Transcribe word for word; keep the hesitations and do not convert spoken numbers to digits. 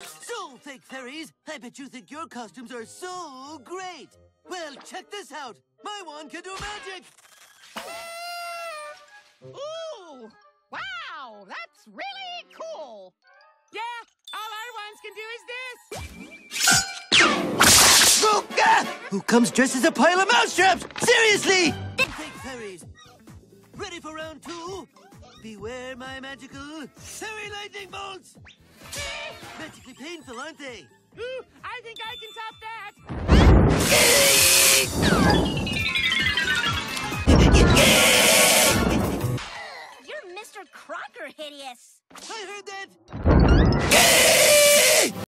So, fake fairies, I bet you think your costumes are so great. Well, check this out. My wand can do magic. Ooh! Wow, that's really cool. Yeah, all our wands can do is this. Oh, ah! Who comes dressed as a pile of mousetraps? Seriously! Fake fairies, ready for round two? Beware my magical fairy lightning bolts. Magically painful, aren't they? Ooh, I think I can top that.